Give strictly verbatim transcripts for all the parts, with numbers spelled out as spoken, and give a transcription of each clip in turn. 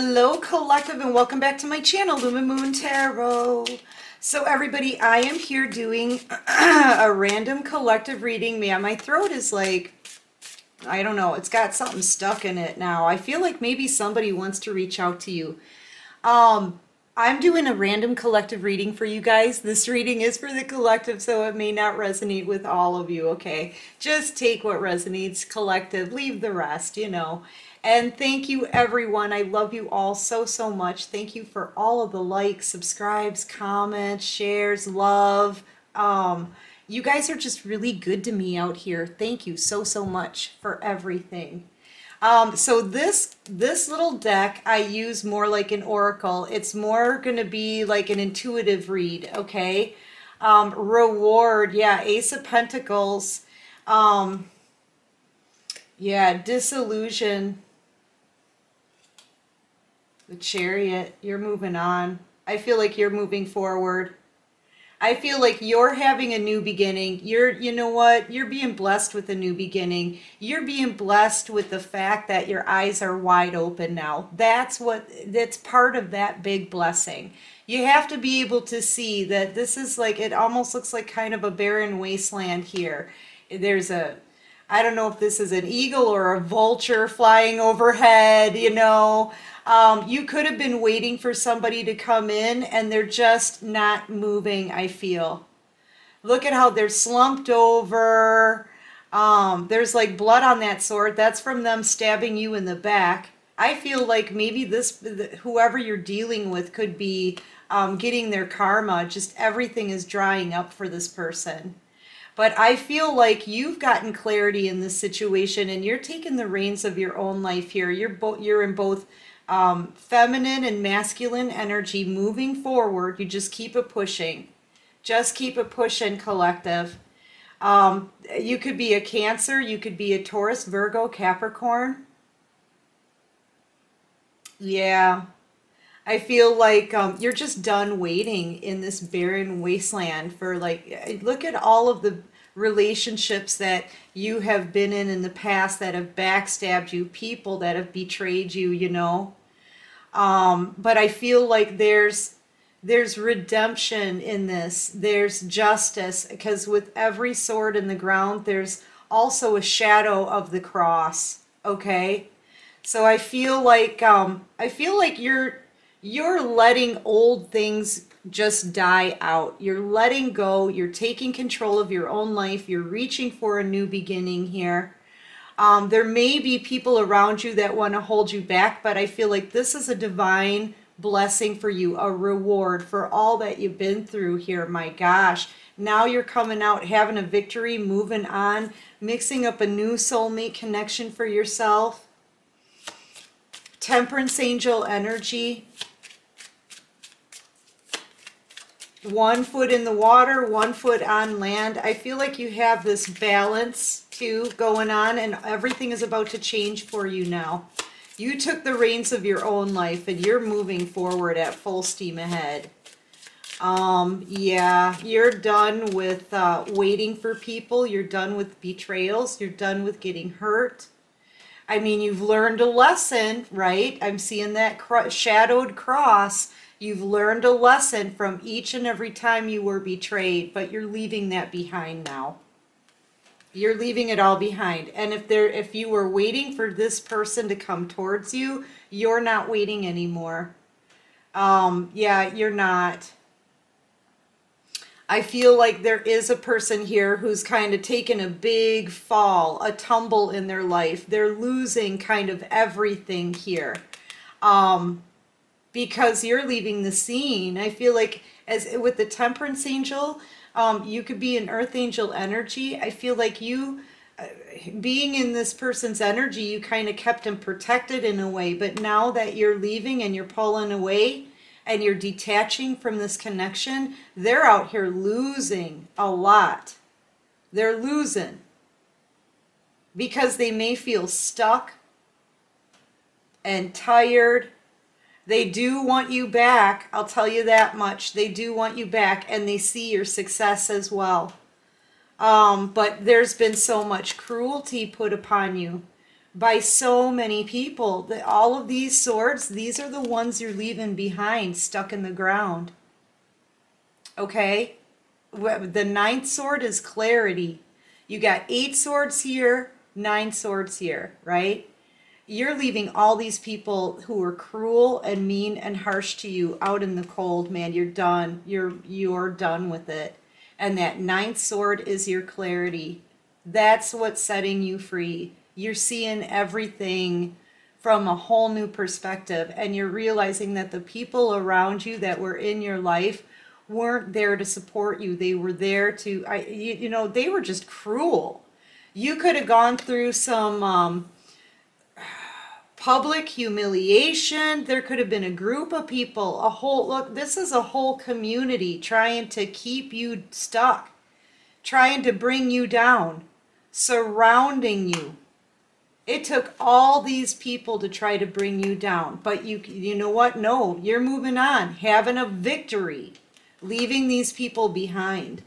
Hello collective, and welcome back to my channel, Lumen Moon Tarot. So everybody, I am here doing a random collective reading. Man, my throat is like, I don't know, it's got something stuck in it now. I feel like maybe somebody wants to reach out to you. Um, I'm doing a random collective reading for you guys. This reading is for the collective, so it may not resonate with all of you, okay? Just take what resonates, collective, leave the rest, you know. And thank you everyone. I love you all so, so much. Thank you for all of the likes, subscribes, comments, shares, love. Um, you guys are just really good to me out here. Thank you so, so much for everything. Um, so this, this little deck I use more like an oracle. It's more going to be like an intuitive read, okay? Um, reward, yeah, Ace of Pentacles. Um, yeah, disillusion. The Chariot, you're moving on. I feel like you're moving forward. I feel like you're having a new beginning. You're, you know what? You're being blessed with a new beginning. You're being blessed with the fact that your eyes are wide open now. That's what, that's part of that big blessing. You have to be able to see that this is like, it almost looks like kind of a barren wasteland here. There's a, I don't know if this is an eagle or a vulture flying overhead, you know. Um, you could have been waiting for somebody to come in and they're just not moving, I feel. Look at how they're slumped over. Um, there's like blood on that sword. That's from them stabbing you in the back. I feel like maybe this, whoever you're dealing with could be um, getting their karma. Just everything is drying up for this person. But I feel like you've gotten clarity in this situation and you're taking the reins of your own life here. You're, bo- you're in both... Um, feminine and masculine energy moving forward. You just keep it pushing. Just keep it pushing, collective. Um, you could be a Cancer. You could be a Taurus, Virgo, Capricorn. Yeah. I feel like um, you're just done waiting in this barren wasteland for like, look at all of the relationships that you have been in in the past that have backstabbed you, people that have betrayed you, you know. Um, but I feel like there's there's redemption in this. There's justice, because with every sword in the ground, there's also a shadow of the cross. Okay, so I feel like um, I feel like you're you're letting old things just die out. You're letting go. You're taking control of your own life. You're reaching for a new beginning here. Um, there may be people around you that want to hold you back, but I feel like this is a divine blessing for you, a reward for all that you've been through here. My gosh. Now you're coming out, having a victory, moving on, mixing up a new soulmate connection for yourself. Temperance angel energy. One foot in the water, one foot on land. I feel like you have this balance too going on, and everything is about to change for you now. You took the reins of your own life and you're moving forward at full steam ahead. Um, yeah, you're done with uh, waiting for people. You're done with betrayals. You're done with getting hurt. I mean, you've learned a lesson, right? I'm seeing that cro- shadowed cross. You've learned a lesson from each and every time you were betrayed, but you're leaving that behind now. You're leaving it all behind. And if there, if you were waiting for this person to come towards you, you're not waiting anymore. Um, yeah, you're not. I feel like there is a person here who's kind of taken a big fall, a tumble in their life. They're losing kind of everything here. Um... Because you're leaving the scene. I feel like as with the temperance angel, um, you could be an earth angel energy. I feel like you, uh, being in this person's energy, you kind of kept them protected in a way. But now that you're leaving and you're pulling away and you're detaching from this connection, they're out here losing a lot. They're losing. Because they may feel stuck and tired. They do want you back. I'll tell you that much. They do want you back, and they see your success as well. Um, but there's been so much cruelty put upon you by so many people. The, all of these swords, these are the ones you're leaving behind, stuck in the ground. Okay? The ninth sword is clarity. You got eight swords here, nine swords here, right? You're leaving all these people who were cruel and mean and harsh to you out in the cold, man. You're done. You're, you're done with it. And that ninth sword is your clarity. That's what's setting you free. You're seeing everything from a whole new perspective, and you're realizing that the people around you that were in your life weren't there to support you. They were there to, I, you, you know, they were just cruel. You could have gone through some um, public humiliation. There could have been a group of people, a whole, look, this is a whole community trying to keep you stuck, trying to bring you down, surrounding you. It took all these people to try to bring you down. But you, you know what? No, you're moving on, having a victory, leaving these people behind.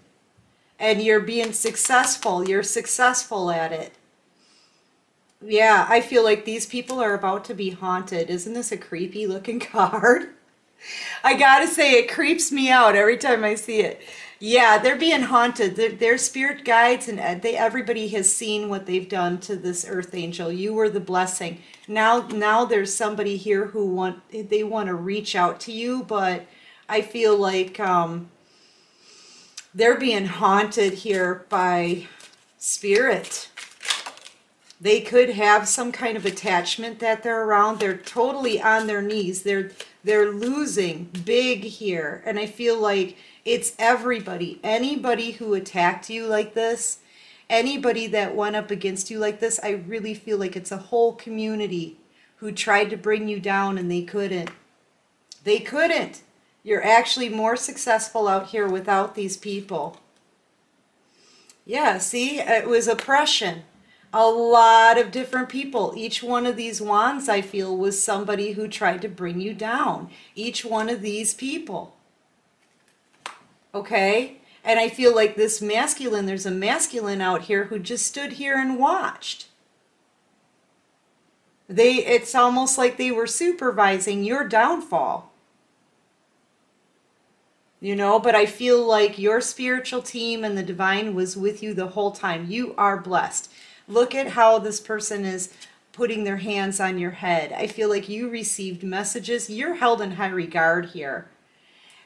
And you're being successful. You're successful at it. Yeah, I feel like these people are about to be haunted. Isn't this a creepy looking card? I gotta say, it creeps me out every time I see it. Yeah, they're being haunted. They're, they're spirit guides, and they, everybody has seen what they've done to this earth angel. You were the blessing. Now, now there's somebody here who want, they want to reach out to you, but I feel like um, they're being haunted here by spirit. They could have some kind of attachment that they're around. They're totally on their knees. They're they're losing big here. And I feel like it's everybody. Anybody who attacked you like this, anybody that went up against you like this, I really feel like it's a whole community who tried to bring you down and they couldn't. They couldn't. You're actually more successful out here without these people. Yeah, see, it was oppression. A lot of different people. Each one of these wands, I feel, was somebody who tried to bring you down. Each one of these people. Okay? And I feel like this masculine, there's a masculine out here who just stood here and watched. They, it's almost like they were supervising your downfall. You know, but I feel like your spiritual team and the divine was with you the whole time. You are blessed. Look at how this person is putting their hands on your head. I feel like you received messages. You're held in high regard here.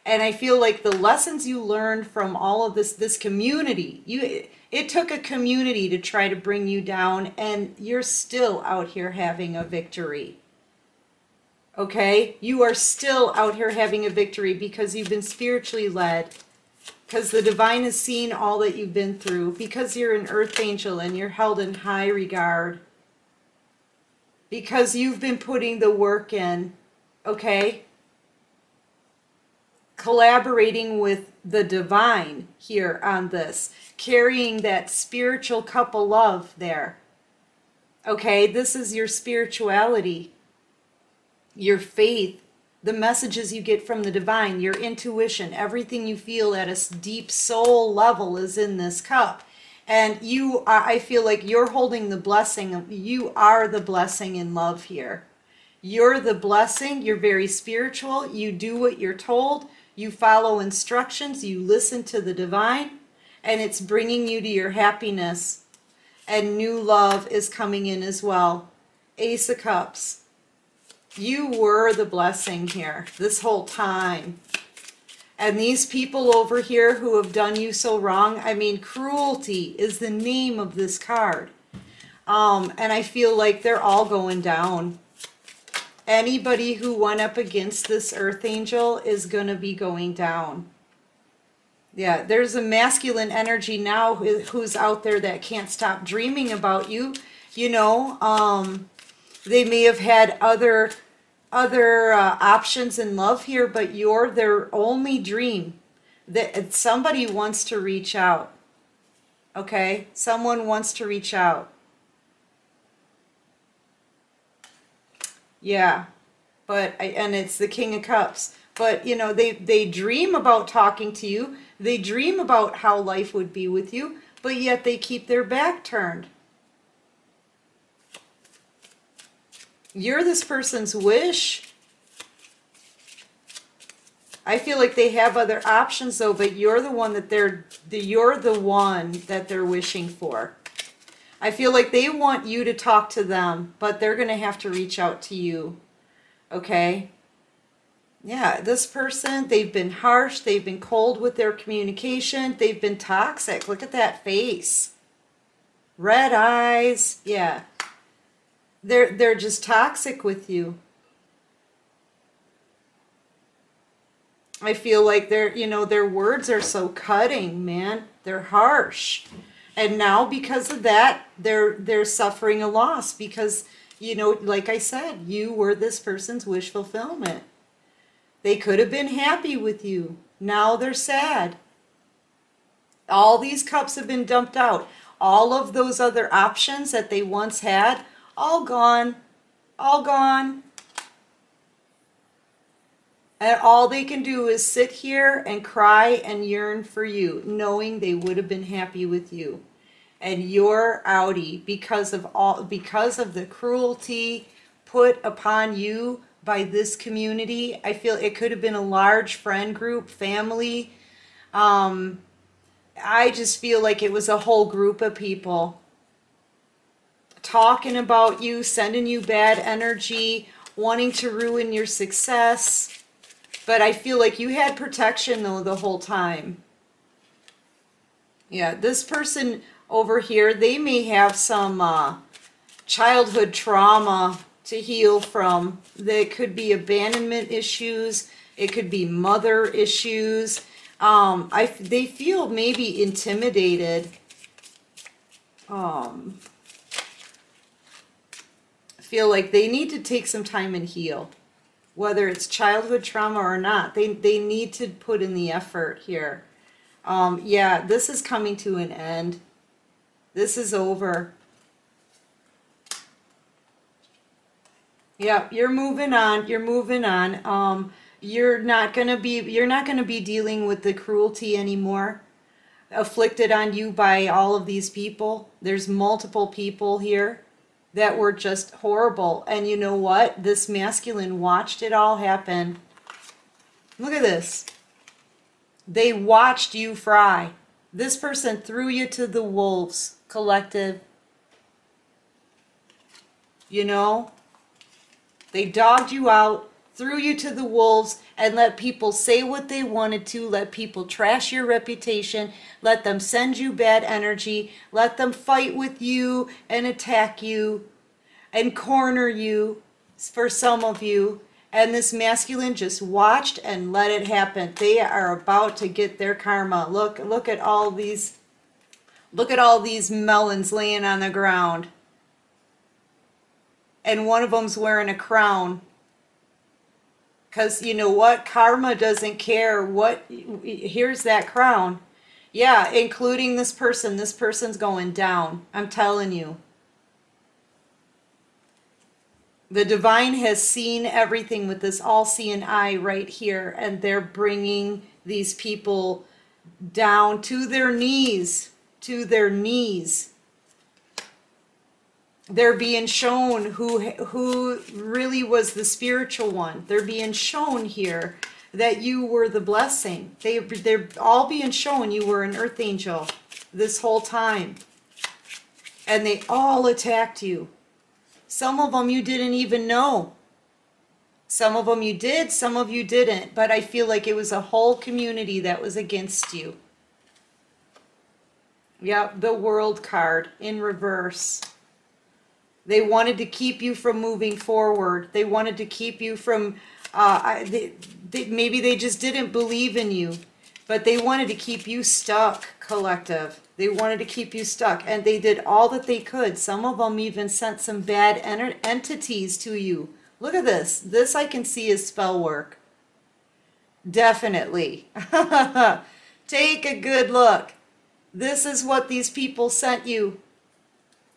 And I feel like the lessons you learned from all of this, this community, you, it took a community to try to bring you down, and you're still out here having a victory. Okay? You are still out here having a victory because you've been spiritually led. Because the divine has seen all that you've been through. Because you're an earth angel and you're held in high regard. Because you've been putting the work in, okay? Collaborating with the divine here on this. Carrying that spiritual cup of love there. Okay, this is your spirituality. Your faith. The messages you get from the divine, your intuition, everything you feel at a deep soul level is in this cup. And you, are, I feel like you're holding the blessing. You are the blessing in love here. You're the blessing. You're very spiritual. You do what you're told. You follow instructions. You listen to the divine. And it's bringing you to your happiness. And new love is coming in as well. Ace of Cups. You were the blessing here this whole time. And these people over here who have done you so wrong, I mean, cruelty is the name of this card. Um, and I feel like they're all going down. Anybody who went up against this earth angel is going to be going down. Yeah, there's a masculine energy now who's out there that can't stop dreaming about you. You know, um, they may have had other... other uh, options in love here, but you're their only dream. That somebody wants to reach out. Okay? Someone wants to reach out. Yeah. But I, and it's the King of Cups. But, you know, they, they dream about talking to you. They dream about how life would be with you, but yet they keep their back turned. you're this person's wish. I feel like they have other options though, but you're the one that they're the you're the one that they're wishing for. I feel like they want you to talk to them, but they're going to have to reach out to you. Okay? Yeah, this person, they've been harsh, they've been cold with their communication, they've been toxic. Look at that face. Red eyes. Yeah. They're they're just toxic with you. I feel like their, you know, their words are so cutting, man. They're harsh. And now because of that, they're they're suffering a loss because, you know, like I said, you were this person's wish fulfillment. They could have been happy with you. Now they're sad. All these cups have been dumped out. All of those other options that they once had, all gone. All gone. And all they can do is sit here and cry and yearn for you, knowing they would have been happy with you. And you're outie because of all because of the cruelty put upon you by this community. I feel it could have been a large friend group, family. Um, I just feel like it was a whole group of people talking about you, sending you bad energy, wanting to ruin your success. But I feel like you had protection, though, the whole time. Yeah, this person over here, they may have some uh, childhood trauma to heal from. That could be abandonment issues. It could be mother issues. Um, I, they feel maybe intimidated. Um, feel like they need to take some time and heal. Whether it's childhood trauma or not, they, they need to put in the effort here. Um, yeah, this is coming to an end. This is over. Yeah, you're moving on. You're moving on. Um, you're not gonna be you're not gonna be dealing with the cruelty anymore, afflicted on you by all of these people. There's multiple people here that were just horrible. And you know what? This masculine watched it all happen. Look at this. They watched you fry. This person threw you to the wolves, collective. You know? They dogged you out, threw you to the wolves, and let people say what they wanted to, let people trash your reputation, let them send you bad energy, let them fight with you and attack you and corner you for some of you. And this masculine just watched and let it happen. They are about to get their karma. Look, look at all these, look at all these melons laying on the ground. And one of them's wearing a crown. Because you know what? Karma doesn't care what, here's that crown. Yeah, including this person. This person's going down. I'm telling you. The divine has seen everything with this all-seeing eye right here. And they're bringing these people down to their knees. To their knees. They're being shown who who really was the spiritual one. They're being shown here that you were the blessing. They, they're all being shown you were an earth angel this whole time. And they all attacked you. Some of them you didn't even know. Some of them you did, some of you didn't. But I feel like it was a whole community that was against you. Yep, the world card in reverse. They wanted to keep you from moving forward. They wanted to keep you from, uh, they, they, maybe they just didn't believe in you, but they wanted to keep you stuck, collective. They wanted to keep you stuck, and they did all that they could. Some of them even sent some bad ent entities to you. Look at this. This I can see is spell work. Definitely. Take a good look. This is what these people sent you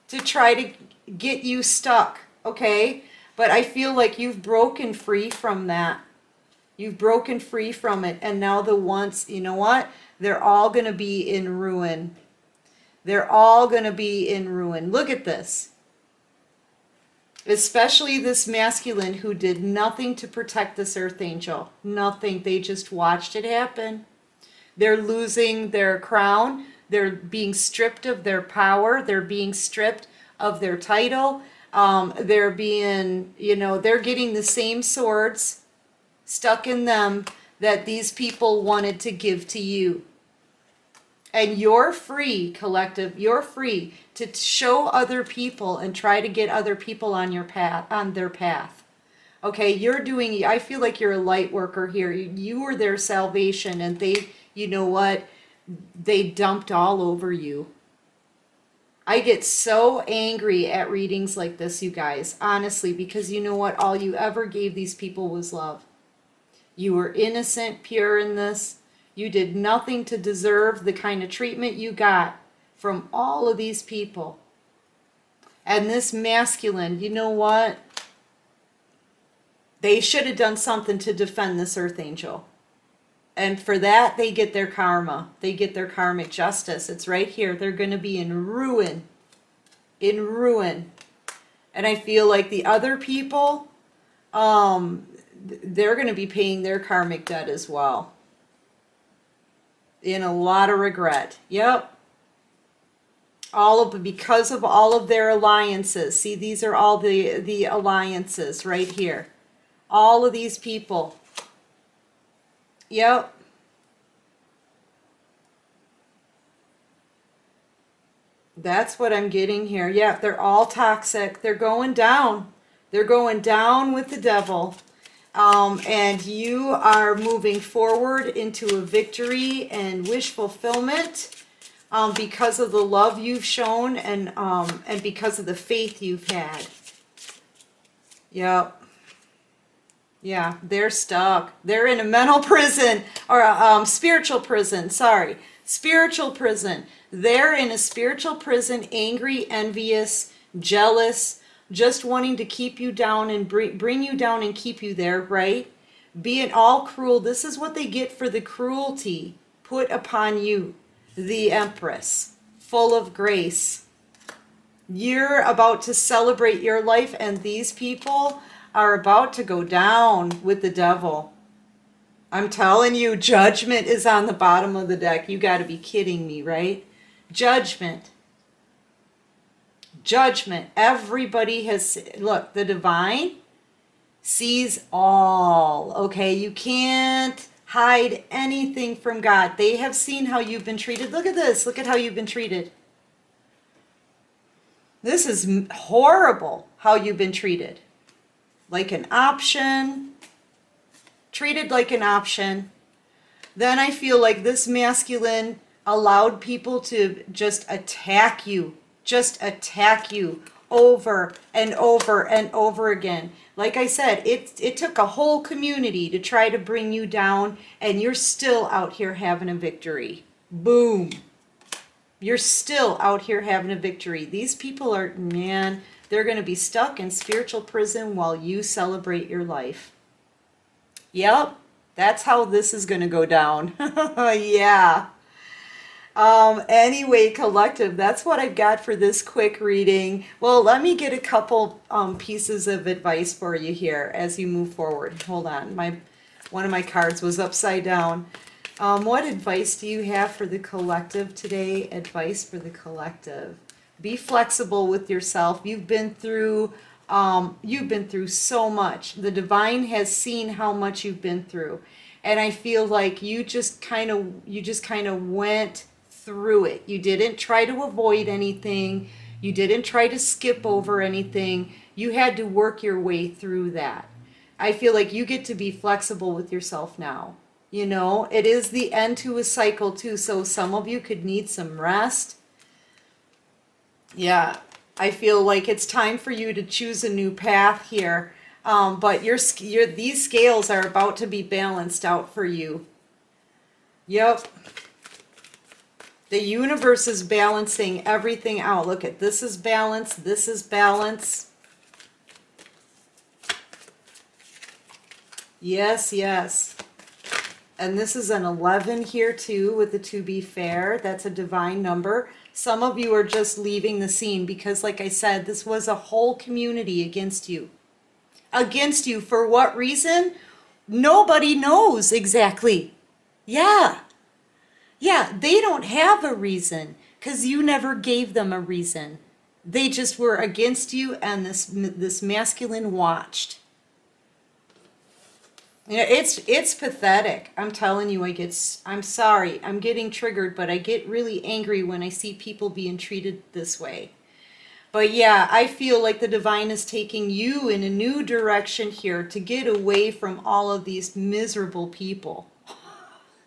to try to get you stuck, okay? But I feel like you've broken free from that. You've broken free from it. And now the once, you know what? They're all going to be in ruin. They're all going to be in ruin. Look at this. especially this masculine who did nothing to protect this earth angel. Nothing. They just watched it happen. They're losing their crown. They're being stripped of their power. They're being stripped of their title. Um, they're being, you know, they're getting the same swords stuck in them that these people wanted to give to you. And you're free, collective. You're free to show other people and try to get other people on your path, on their path. Okay, you're doing, I feel like you're a light worker here. You were their salvation, and they, you know what, they dumped all over you. I get so angry at readings like this, you guys, honestly, because you know what? All you ever gave these people was love. You were innocent, pure in this. You did nothing to deserve the kind of treatment you got from all of these people. And this masculine, you know what? They should have done something to defend this earth angel. And for that, they get their karma. They get their karmic justice. It's right here. They're going to be in ruin. In ruin. And I feel like the other people, um, they're going to be paying their karmic debt as well. In a lot of regret. Yep. All of, because of all of their alliances. See, these are all the, the alliances right here. All of these people. Yep. That's what I'm getting here. Yeah, they're all toxic. They're going down. They're going down with the devil. Um, and you are moving forward into a victory and wish fulfillment um, because of the love you've shown and, um, and because of the faith you've had. Yep. Yeah, they're stuck. They're in a mental prison or a um, spiritual prison. Sorry, spiritual prison. They're in a spiritual prison, angry, envious, jealous, just wanting to keep you down and bring, bring you down and keep you there, right? Being all cruel. This is what they get for the cruelty put upon you, the Empress, full of grace. You're about to celebrate your life, and these people are about to go down with the devil. I'm telling you, judgment is on the bottom of the deck. You got to be kidding me, right? Judgment. Judgment. Everybody has, look, the divine sees all, okay? You can't hide anything from God. They have seen how you've been treated. Look at this. Look at how you've been treated. This is horrible how you've been treated. Like an option, treated like an option. Then I feel like this masculine allowed people to just attack you, just attack you over and over and over again. Like I said, it, it took a whole community to try to bring you down, and you're still out here having a victory. Boom. You're still out here having a victory. These people are, man... They're going to be stuck in spiritual prison while you celebrate your life. Yep, that's how this is going to go down. Yeah. Um, anyway, collective, that's what I've got for this quick reading. Well, let me get a couple um, pieces of advice for you here as you move forward. Hold on. My, one of my cards was upside down. Um, what advice do you have for the collective today? Advice for the collective. Be flexible with yourself. You've been through, um, you've been through so much. The divine has seen how much you've been through, and I feel like you just kind of, you just kind of went through it. You didn't try to avoid anything. You didn't try to skip over anything. You had to work your way through that. I feel like you get to be flexible with yourself now. You know, it is the end to a cycle too. So some of you could need some rest. Yeah, I feel like it's time for you to choose a new path here. Um, but your, your, these scales are about to be balanced out for you. Yep. The universe is balancing everything out. Look at this is balance. This is balance. Yes, yes. And this is an eleven here too with the to be fair. That's a divine number. Some of you are just leaving the scene because, like I said, this was a whole community against you. Against you. For what reason? Nobody knows exactly. Yeah. Yeah, they don't have a reason because you never gave them a reason. They just were against you, and this this masculine watched. You know, it's it's pathetic. I'm telling you, I get. I'm sorry. I'm getting triggered, but I get really angry when I see people being treated this way. But yeah, I feel like the divine is taking you in a new direction here to get away from all of these miserable people.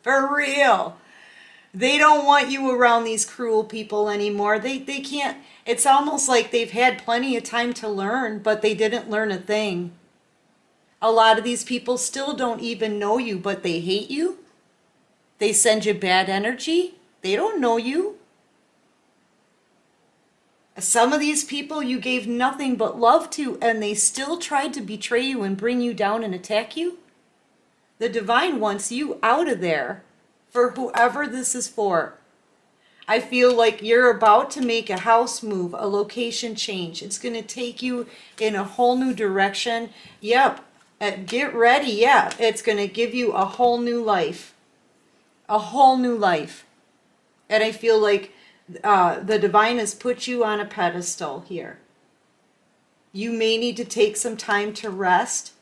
For real. They don't want you around these cruel people anymore. They, they can't. It's almost like they've had plenty of time to learn, but they didn't learn a thing. A lot of these people still don't even know you, but they hate you. They send you bad energy. They don't know you. Some of these people you gave nothing but love to, and they still tried to betray you and bring you down and attack you. The divine wants you out of there. For whoever this is for. I feel like you're about to make a house move, a location change. It's going to take you in a whole new direction. Yep. Get ready. Yeah. It's going to give you a whole new life. A whole new life. And I feel like uh, the divine has put you on a pedestal here. You may need to take some time to rest.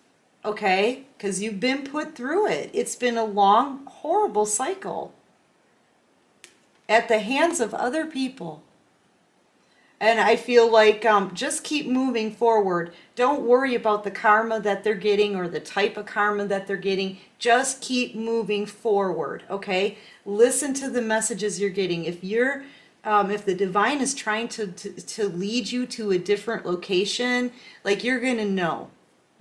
Okay, because you've been put through it. It's been a long, horrible cycle at the hands of other people. And I feel like um, just keep moving forward. Don't worry about the karma that they're getting or the type of karma that they're getting. Just keep moving forward, okay? Listen to the messages you're getting. If you're, um, if the divine is trying to, to, to lead you to a different location, like you're going to know.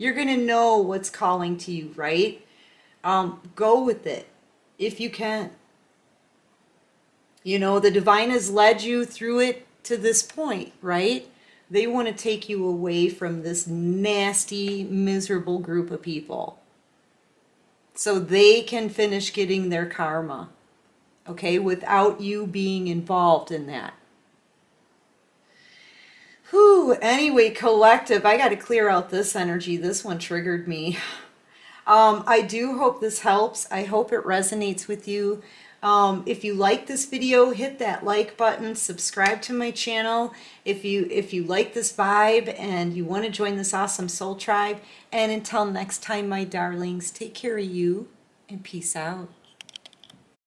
You're going to know what's calling to you, right? Um, go with it if you can. You know, the divine has led you through it to this point, right? They want to take you away from this nasty, miserable group of people so they can finish getting their karma, okay, without you being involved in that. Whew, anyway, collective, I got to clear out this energy. This one triggered me. Um, I do hope this helps. I hope it resonates with you. Um, if you like this video, hit that like button, subscribe to my channel. If you, if you like this vibe and you want to join this awesome soul tribe. And until next time, my darlings, take care of you and peace out.